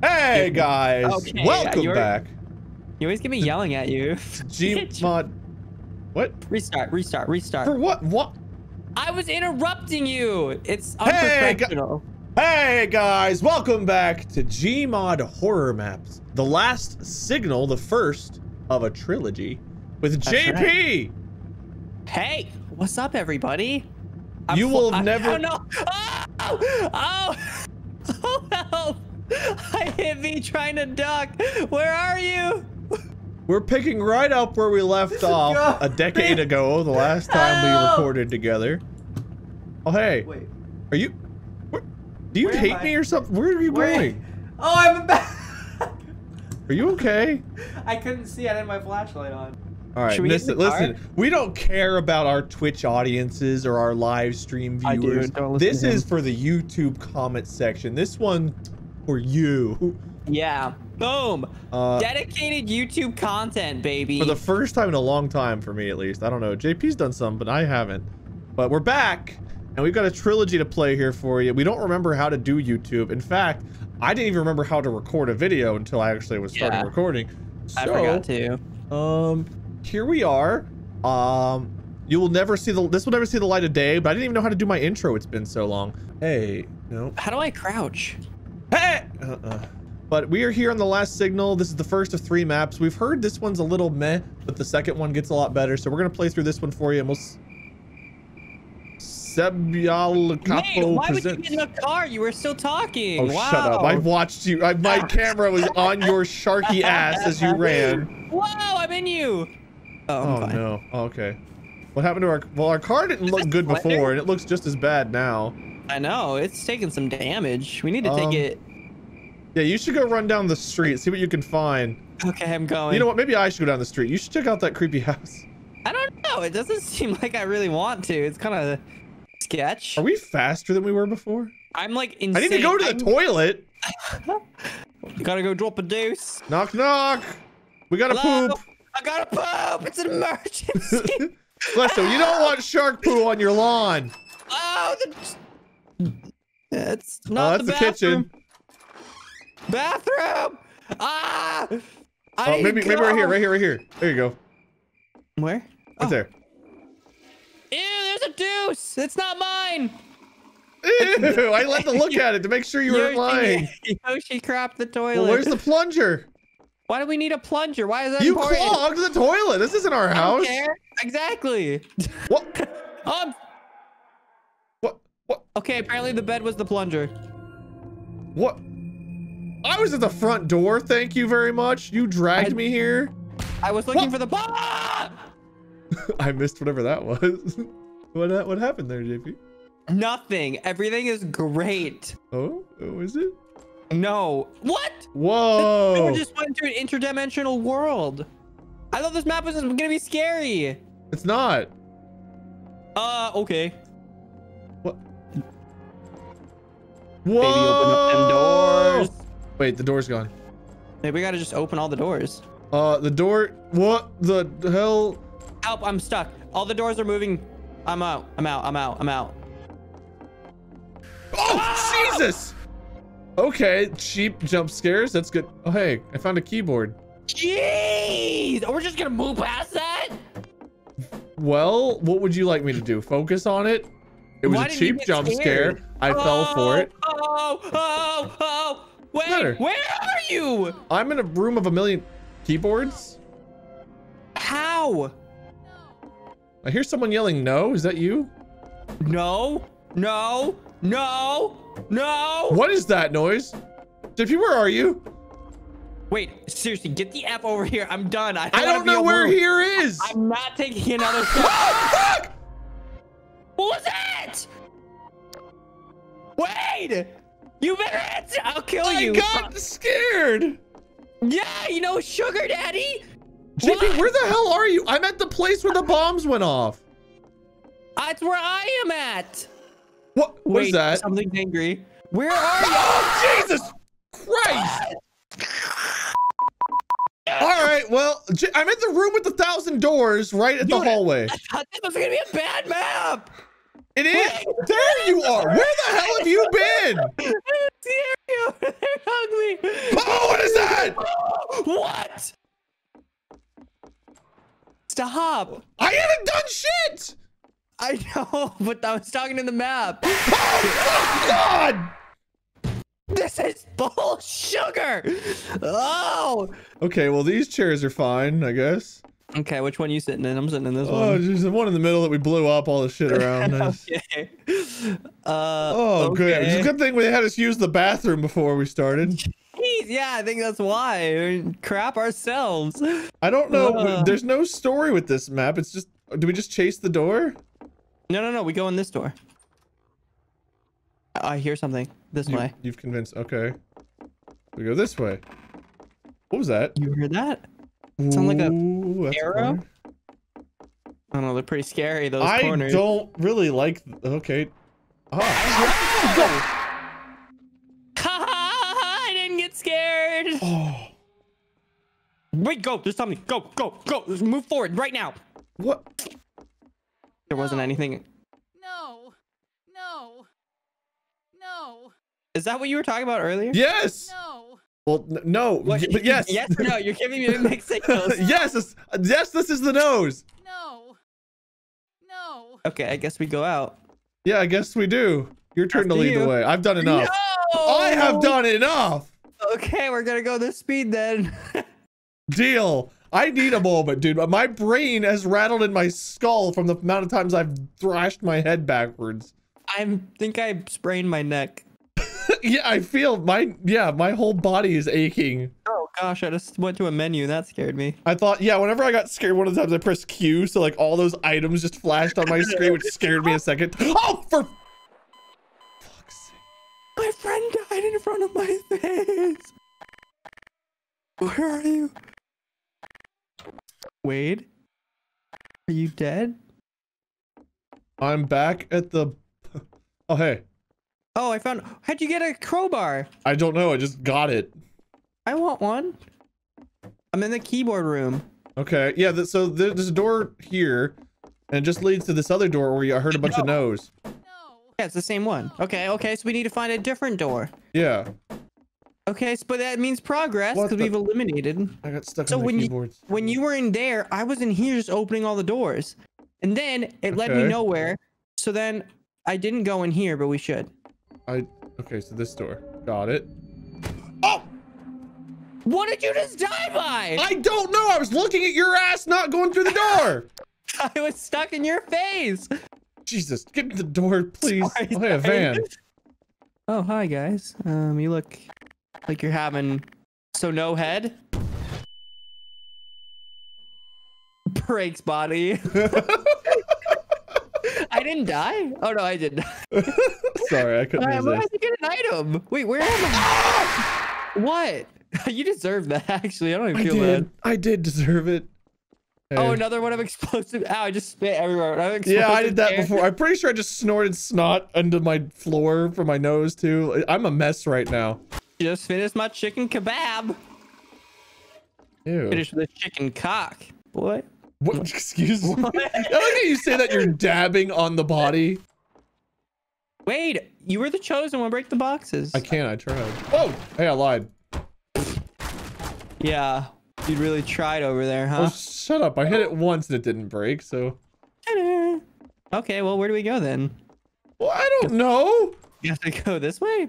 Hey guys, okay, welcome back. You always get me yelling at you. Gmod. What? Restart. For what? What? I was interrupting you. It's unprofessional. Hey guys, welcome back to Gmod Horror Maps, The Last Signal, the first of a trilogy with JP. Right. Hey, what's up, everybody? You will never. Oh no! Oh help! I hit me trying to duck. Where are you? We're picking right up where we left off a decade ago, the last time we recorded together. Oh hey, wait. Are you? Do you hate me or something? Where are you going? Oh, I'm back. Are you okay? I couldn't see. I had my flashlight on. All right, listen. We don't care about our Twitch audiences or our live stream viewers. This is for the YouTube comment section. This one for you. Yeah. Boom. Dedicated YouTube content, baby. For the first time in a long time, for me at least. I don't know. JP's done some, but I haven't. But we're back, and we've got a trilogy to play here for you. We don't remember how to do YouTube. In fact, I didn't even remember how to record a video until I actually was starting recording. So, I forgot to. Here we are. You will never see this will never see the light of day, but I didn't even know how to do my intro. It's been so long. Hey, no. How do I crouch? Hey! But we are here on The Last Signal. This is the first of 3 maps. We've heard this one's a little meh, but the second one gets a lot better. So we're gonna play through this one for you, and we'll. Sebial Capo why would you get in a car? You were still talking. Oh, wow. Shut up! I watched you. My camera was on your sharky ass as you ran. Whoa! I'm in you. Oh no. Oh, okay. What happened to our? Well, our car didn't look good before, and it looks just as bad now. I know. It's taking some damage. We need to take it. Yeah, you should go run down the street. See what you can find. Okay, I'm going. You know what? Maybe I should go down the street. You should check out that creepy house. I don't know. It doesn't seem like I really want to. It's kind of sketch. Are we faster than we were before? I'm like insane. I need to go to the toilet. Gotta go drop a deuce. Knock, knock. We gotta poop. I gotta poop. It's an emergency. Listen, you don't want shark poo on your lawn. Oh, it's not that's the kitchen. Bathroom! Ah! Oh, maybe right here. There you go. Where? Right there. Ew, there's a deuce! It's not mine! Ew, I had to look at it to make sure you weren't lying. Yoshi crapped the toilet. Well, where's the plunger? Why do we need a plunger? Why is that important? You clogged the toilet! This isn't our house! I don't care. Exactly! What? What? Okay, apparently the bed was the plunger. What? I was at the front door. Thank you very much. You dragged me here. I was looking for the bomb. I missed whatever that was. What happened there, JP? Nothing. Everything is great. Oh, is it? No. What? Whoa. We just went into an interdimensional world. I thought this map was going to be scary. It's not. Okay. What? Whoa. Baby, open up them doors. Wait, the door's gone. Hey, we gotta just open all the doors. The door. What the hell? Help! I'm stuck. All the doors are moving. I'm out. Oh, Jesus! Okay, cheap jump scares. That's good. Oh, hey, I found a keyboard. Jeez! Oh, we're just gonna move past that? Well, what would you like me to do? Focus on it? It was a cheap jump scare. I fell for it. Oh! Wait, where are you? I'm in a room of a million keyboards. How? I hear someone yelling, no. Is that you? No. What is that noise? JP, where are you? Wait, seriously, get the F over here. I'm done. I don't know where here is. I'm not taking another shot. Oh, fuck! What was that? Wait! You better answer! I'll kill you! I got scared! Yeah, you know, sugar daddy! JP, where the hell are you? I'm at the place where the bombs went off. That's where I am at! What was that? Something's angry. Where are you? Oh, Jesus Christ! Alright, well, I'm at the room with 1,000 doors right at the hallway. I thought this was gonna be a bad map! It is. Wait, there you are. Where the hell have you been? They're ugly. Oh, what is that? What? Stop. I haven't done shit. I know, but I was talking to the map. Oh, God. This is bull sugar. Oh. Okay, well, these chairs are fine, I guess. Okay, which one are you sitting in? I'm sitting in this one. Oh, just the one in the middle that we blew up all the shit around. Nice. Okay. Oh, okay. Good. It's a good thing we had us use the bathroom before we started. Jeez, yeah, I think that's why. I mean, crap ourselves. I don't know. There's no story with this map. It's just, do we just chase the door? No, no, no. We go in this door. I hear something this way. You've convinced. Okay. We go this way. What was that? You heard that? Sound like an arrow? I don't know, they're pretty scary, those corners. I don't really like... Okay. Oh. I didn't get scared! Oh. Wait, go! There's something! Go, go, go! Let's move forward right now! What? There wasn't anything. No! No! No! Is that what you were talking about earlier? Yes! No! Well, no, but yes. Yes or no? You're giving me mixed signals. Yes, yes, this is the nose. No. No. Okay, I guess we go out. Yeah, I guess we do. Your turn to lead the way. I've done enough. No! I have done enough. Okay, we're going to go this speed then. Deal. I need a moment, dude. My brain has rattled in my skull from the amount of times I've thrashed my head backwards. I think I sprained my neck. Yeah, I feel my whole body is aching. Oh gosh, I just went to a menu. That scared me. I thought, yeah, whenever I got scared, one of the times I pressed Q, so like all those items just flashed on my screen, which scared me a second. Oh, for fuck's sake. My friend died in front of my face. Where are you? Wade? Are you dead? I'm back at the... Oh, hey. Oh, I found... How'd you get a crowbar? I don't know. I just got it. I want one. I'm in the keyboard room. Okay. Yeah, so there's a door here, and it just leads to this other door where I heard a bunch of no's. No. Yeah, it's the same one. Okay, okay. So we need to find a different door. Yeah. Okay, so, but that means progress because we've eliminated. I got stuck in the keyboards. When you were in there, I was in here just opening all the doors. And then it led me nowhere. So then I didn't go in here, but we should. Okay, so this door. Got it. Oh! What did you just die by? I don't know. I was looking at your ass not going through the door. I was stuck in your face. Jesus, get me the door, please. Sorry. A van. Oh, hi, guys. You look like you're having no head. Breaks body. I didn't die? Oh, no, I didn't. Sorry, I couldn't resist. Why did you get an item? Wait, where am I? What? You deserve that, actually. I don't even feel bad. I did deserve it. Hey. Oh, another one of explosive. Ow, I just spit everywhere. Yeah, I did that before. I'm pretty sure I just snorted snot into my floor from my nose, too. I'm a mess right now. Just finished my chicken kebab. Ew. Finished with a chicken cock, boy. What? Excuse me? What? I like how you say that you're dabbing on the body. Wade, you were the chosen one. Break the boxes. I can't. I tried. Oh, hey, I lied. Yeah, you really tried over there, huh? Oh, shut up. I hit it once and it didn't break, so. Ta-da. Okay, well, where do we go then? Well, I don't know. You have to go this way?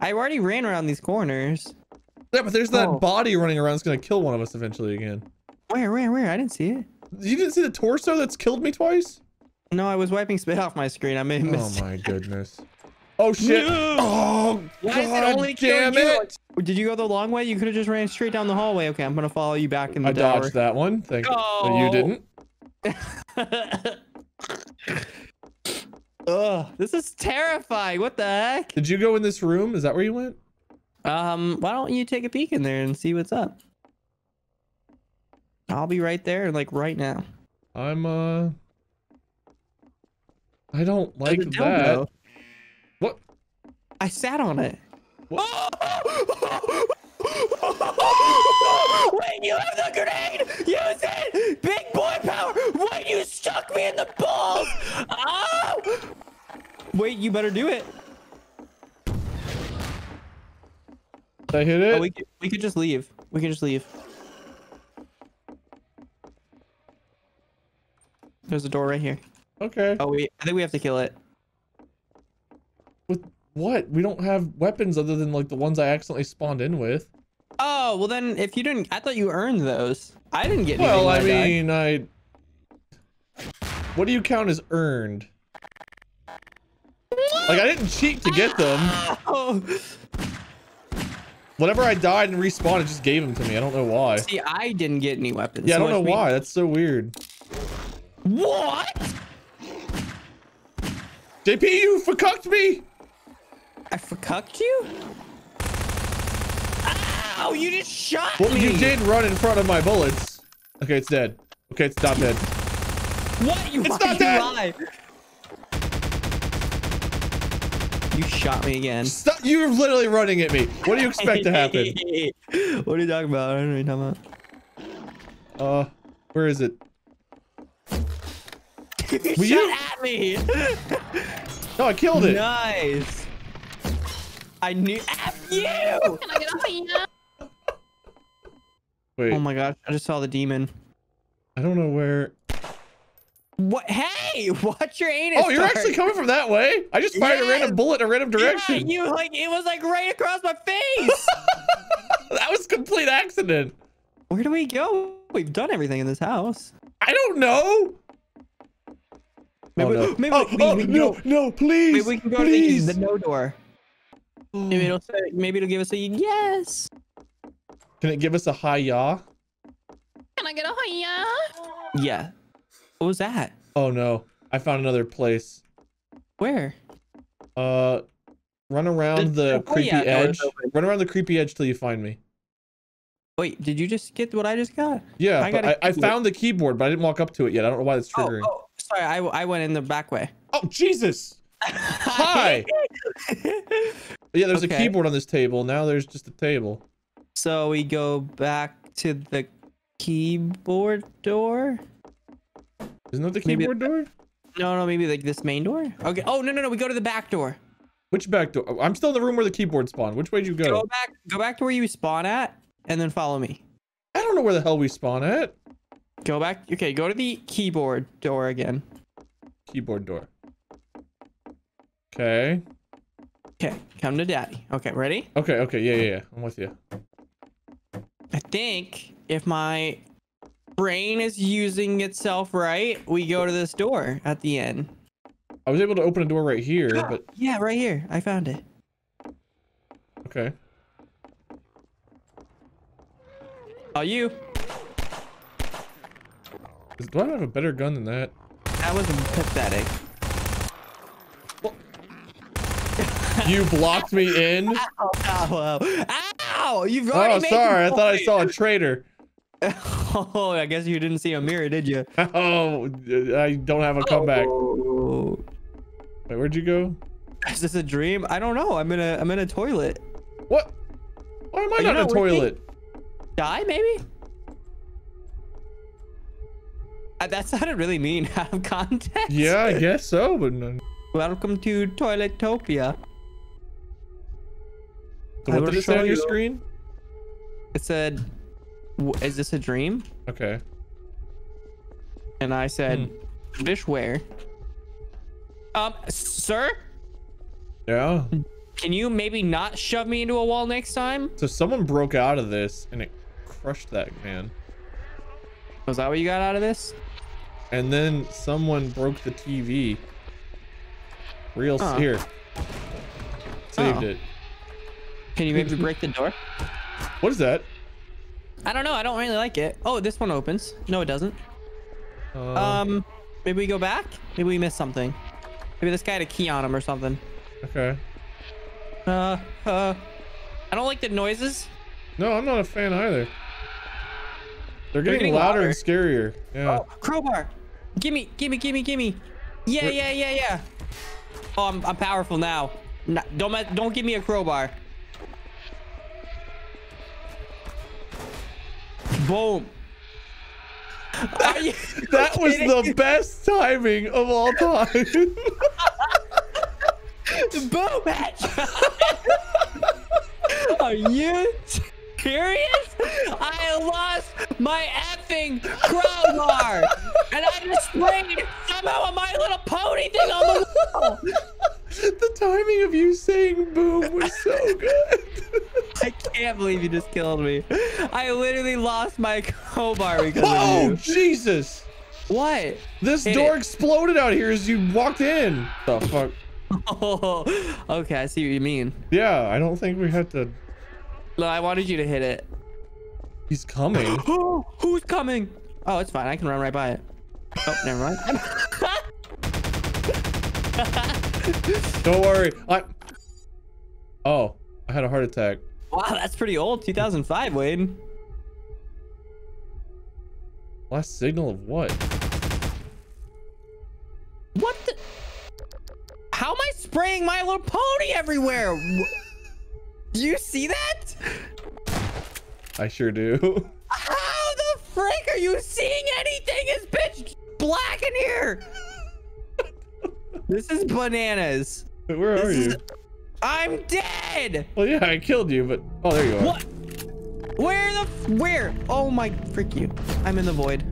I already ran around these corners. Yeah, but there's that body running around that's going to kill one of us eventually again. Where? I didn't see it. You didn't see the torso that's killed me twice? No, I was wiping spit off my screen. I made a mistake. Oh my goodness. Oh shit. No. Oh, God damn it. Did you go the long way? You could have just ran straight down the hallway. Okay, I'm going to follow you back in the tower. I dodged that one. Thank you. Oh. You didn't. Ugh, this is terrifying. What the heck? Did you go in this room? Is that where you went? Why don't you take a peek in there and see what's up? I'll be right there, like right now. I'm I don't like that. What? I sat on it. Oh! Wait, you have the grenade! Use it! Big boy power! Wait, you stuck me in the balls! Oh! Wait, you better do it. Did I hit it? Oh, we could just leave. We can just leave. There's a door right here. Okay. Oh, I think we have to kill it. With what? We don't have weapons other than like the ones I accidentally spawned in with. Oh, well then if you didn't, I thought you earned those. I didn't get anything. Well, I mean, what do you count as earned? Like, I didn't cheat to get them. Oh. Whenever I died and respawned, it just gave them to me. I don't know why. See, I didn't get any weapons. Yeah, so I don't know why. That's so weird. What? JP, you fucked me. I fucked you? Ow, you just shot me. Well, you did run in front of my bullets. Okay, it's dead. Okay, it's not dead. What? You fucking lie. You shot me again. Stop. You're literally running at me. What do you expect to happen? What are you talking about? I don't know what you're talking about. Where is it? You shot at me. No, I killed it. Nice. I knew. F you. Can I get off of you? Wait. Oh my gosh. I just saw the demon. I don't know where. What? Hey, watch your anus. Oh, you're actually coming from that way. I just fired a random bullet in a random direction. Yeah, you like it was like right across my face. That was a complete accident. Where do we go? We've done everything in this house. I don't know. Maybe no, please. Maybe we can go to the no door. Maybe it'll say, maybe it'll give us a yes. Can it give us a hi-ya? Can I get a hi-ya? Yeah. What was that? Oh no, I found another place. Where? Run around the creepy edge. Run around the creepy edge till you find me. Wait, did you just get what I just got? Yeah, I found the keyboard, but I didn't walk up to it yet. I don't know why that's triggering. Oh, sorry, I went in the back way. Oh, Jesus! Hi! Yeah, there's a keyboard on this table. Now there's just a table. So we go back to the keyboard door? Isn't that the keyboard door? No, no, maybe like this main door? Okay. Oh, no, no, no. We go to the back door. Which back door? I'm still in the room where the keyboard spawned. Which way did you go? Go back to where you spawn at and then follow me. I don't know where the hell we spawn at. Go back. Okay, go to the keyboard door again. Keyboard door. Okay. Okay, come to daddy. Okay, ready? Okay, okay. Yeah, yeah, yeah. I'm with you. I think if my brain is using itself right, we go to this door at the end. I was able to open a door right here, but yeah, right here. I found it. Okay. Are you? Do I have a better gun than that? That was pathetic. Well, you blocked me in. Ow! Ow! Ow! Ow! You've already made sorry. I thought I saw a traitor. Oh, I guess you didn't see a mirror, did you? Oh, I don't have a comeback. Oh. Wait, where'd you go? Is this a dream? I don't know. I'm in a toilet. What? Why am I not in a toilet? Die, maybe? That sounded really mean out of context. Yeah, I guess so. But no. Welcome to Toiletopia. So what did it say on your screen? It said, is this a dream? Okay. And I said, dishware. Sir? Yeah? Can you maybe not shove me into a wall next time? So someone broke out of this and it crushed that man. Was that what you got out of this? And then someone broke the TV. Real here. Saved it. Can you maybe break the door? What is that? I don't know. I don't really like it. Oh, this one opens. No, it doesn't. Maybe we go back. Maybe we missed something. Maybe this guy had a key on him or something. Okay. I don't like the noises. No, I'm not a fan either. They're getting louder and scarier. Yeah. Oh, crowbar. Gimme, gimme, gimme, gimme. Yeah, yeah, yeah, yeah. Oh, I'm powerful now. No, don't give me a crowbar. Boom. That was the best timing of all time. Boom, headshot. Are you serious? I lost my effing crowbar, and I just sprayed somehow on my little pony thing on the wall. The timing of you saying boom was so good. I can't believe you just killed me. I literally lost my crowbar because of you. Oh, Jesus. What? This door exploded out here as you walked in. The fuck? Oh, okay, I see what you mean. Yeah, I don't think we had to. No, I wanted you to hit it. He's coming. Who's coming? Oh, it's fine. I can run right by it. Oh, never mind. Don't worry. Oh, I had a heart attack. Wow, that's pretty old. 2005, Wade. Last signal of what? What the? How am I spraying My Little Pony everywhere? Do you see that? I sure do. How the frick are you seeing anything? It's pitch black in here. This is bananas. Wait, where are you? I'm dead. Well, yeah, I killed you, but oh, there you are. What? Where the? Where? Oh my! Frick you! I'm in the void.